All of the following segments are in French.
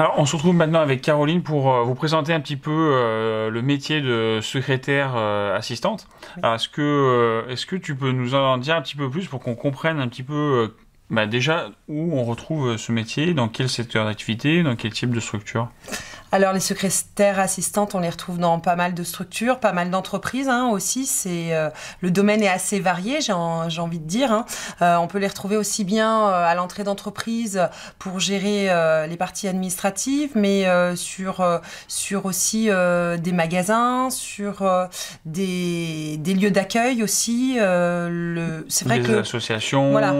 Alors, on se retrouve maintenant avec Caroline pour vous présenter un petit peu le métier de secrétaire assistante. Oui. Est-ce que tu peux nous en dire un petit peu plus pour qu'on comprenne un petit peu déjà où on retrouve ce métier, dans quel secteur d'activité, dans quel type de structure? Alors les secrétaires assistantes, on les retrouve dans pas mal de structures, pas mal d'entreprises aussi. Le domaine est assez varié, j'ai envie de dire. On peut les retrouver aussi bien à l'entrée d'entreprise pour gérer les parties administratives, mais sur aussi des magasins, sur des lieux d'accueil aussi. C'est vrai que associations, voilà,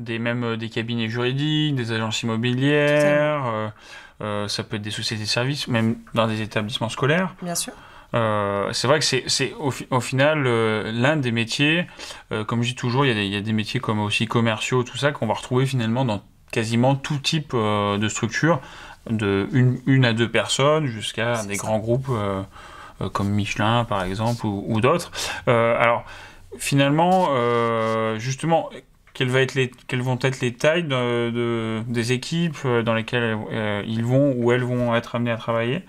même des cabinets juridiques, des agences immobilières. Ça peut être des sociétés de services, même dans des établissements scolaires. Bien sûr. C'est vrai que c'est au final l'un des métiers, comme je dis toujours, il y a des métiers comme aussi commerciaux, tout ça, qu'on va retrouver finalement dans quasiment tout type de structure, de une à deux personnes jusqu'à des grands groupes comme Michelin par exemple ou d'autres. Alors finalement, justement, quelles vont être les tailles des équipes dans lesquelles ils vont ou elles vont être amenées à travailler?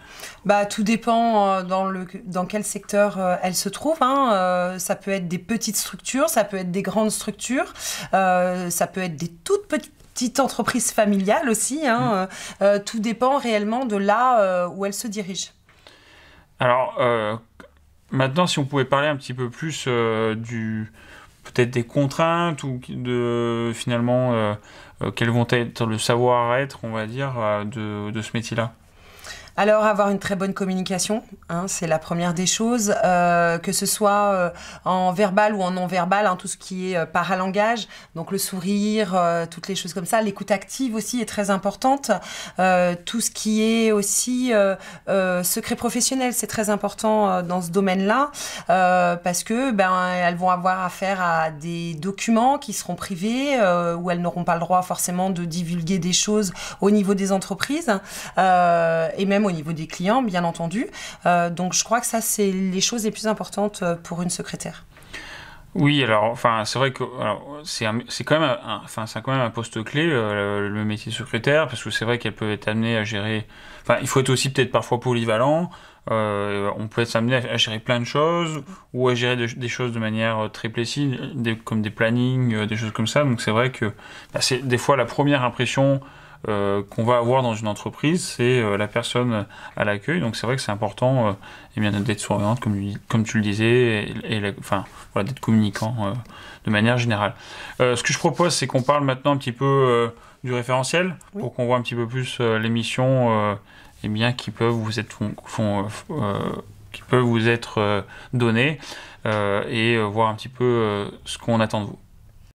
Tout dépend dans quel secteur elles se trouvent. Ça peut être des petites structures, ça peut être des grandes structures, ça peut être des toutes petites entreprises familiales aussi. Tout dépend réellement de là où elles se dirigent. Alors, maintenant, si on pouvait parler un petit peu plus peut-être des contraintes ou finalement quels vont être le savoir-être, on va dire, de ce métier-là? Alors, avoir une très bonne communication, c'est la première des choses, que ce soit en verbal ou en non-verbal, tout ce qui est paralangage, donc le sourire, toutes les choses comme ça. L'écoute active aussi est très importante. Tout ce qui est aussi secret professionnel, c'est très important dans ce domaine-là, parce que elles vont avoir affaire à des documents qui seront privés, où elles n'auront pas le droit forcément de divulguer des choses au niveau des entreprises, et même au niveau des clients, bien entendu. Donc, je crois que ça, c'est les choses les plus importantes pour une secrétaire. Oui, alors, c'est vrai que c'est quand même un poste clé, le métier de secrétaire, parce que c'est vrai qu'elle peut être amenée à gérer... il faut être aussi peut-être parfois polyvalent. On peut être amené à gérer plein de choses, ou à gérer des choses de manière très précise, comme des plannings, des choses comme ça. Donc, c'est vrai que c'est des fois la première impression qu'on va avoir dans une entreprise, c'est la personne à l'accueil. Donc c'est vrai que c'est important d'être souriante, comme tu le disais, et d'être communicant de manière générale. Ce que je propose, c'est qu'on parle maintenant un petit peu du référentiel, oui, pour qu'on voit un petit peu plus les missions qui peuvent vous être données, et voir un petit peu ce qu'on attend de vous.